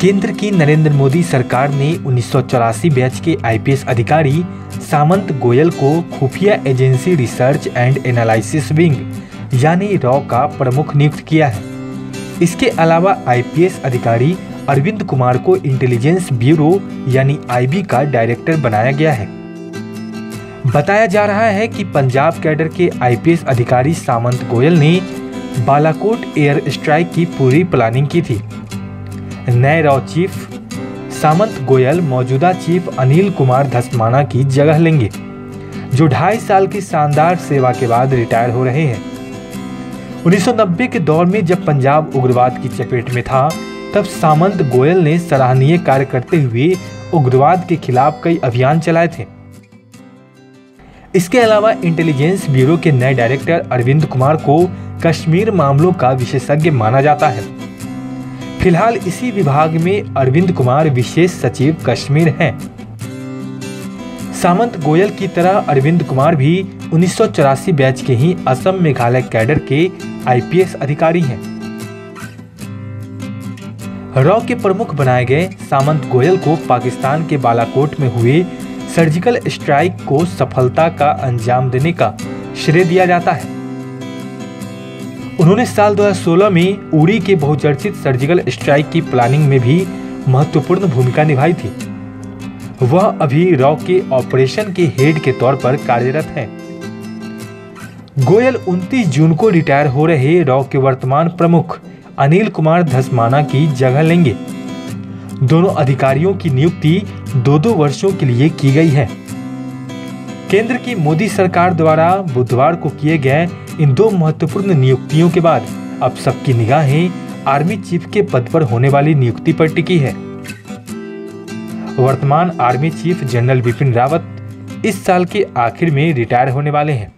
केंद्र की नरेंद्र मोदी सरकार ने 1984 बैच के आईपीएस अधिकारी सामंत गोयल को खुफिया agency research and analysis wing यानी रॉ का प्रमुख नियुक्त किया है। इसके अलावा आईपीएस अधिकारी अरविंद कुमार को इंटेलिजेंस ब्यूरो यानी आईबी का डायरेक्टर बनाया गया है। बताया जा रहा है कि पंजाब कैडर के आईपीएस अधिकारी सामंत गोयल ने बालाकोट एयर स्ट्राइक की पूरी प्लानिंग की थी। नए रॉ चीफ सामंत गोयल मौजूदा चीफ अनिल कुमार धसमाना की जगह लेंगे, जो 2.5 साल की शानदार सेवा के बाद रिटायर हो रहे हैं। 1990 के दौर में जब पंजाब उग्रवाद की चपेट में था, तब सामंत गोयल ने सराहनीय कार्य करते हुए उग्रवाद के खिलाफ कई अभियान चलाए थे। इसके अलावा इंटेलिजेंस ब्यूरो के नए डायरेक्टर अरविंद कुमार को कश्मीर मामलों का विशेषज्ञ माना जाता है। फिलहाल इसी विभाग में अरविंद कुमार विशेष सचिव कश्मीर हैं। सामंत गोयल की तरह अरविंद कुमार भी 1984 बैच के ही असम मेघालय कैडर के आईपीएस अधिकारी हैं। रॉ के प्रमुख बनाए गए सामंत गोयल को पाकिस्तान के बालाकोट में हुए सर्जिकल स्ट्राइक को सफलता का अंजाम देने का श्रेय दिया जाता है। उन्होंने साल 2016 में उड़ी के बहुचर्चित सर्जिकल स्ट्राइक की प्लानिंग में भी महत्वपूर्ण भूमिका निभाई थी। वह अभी रॉ के ऑपरेशन के हेड के तौर पर कार्यरत हैं। गोयल 29 जून को रिटायर हो रहे रॉ के वर्तमान प्रमुख अनिल कुमार धसमाना की जगह लेंगे। दोनों अधिकारियों की नियुक्ति 2-2 वर्षों के लिए की गई है। केंद्र की मोदी सरकार द्वारा बुधवार को किए गए इन दो महत्वपूर्ण नियुक्तियों के बाद अब सबकी निगाहें आर्मी चीफ के पद पर होने वाली नियुक्ति पर टिकी है। वर्तमान army chief general Bipin Rawat इस साल के आखिर में रिटायर होने वाले हैं।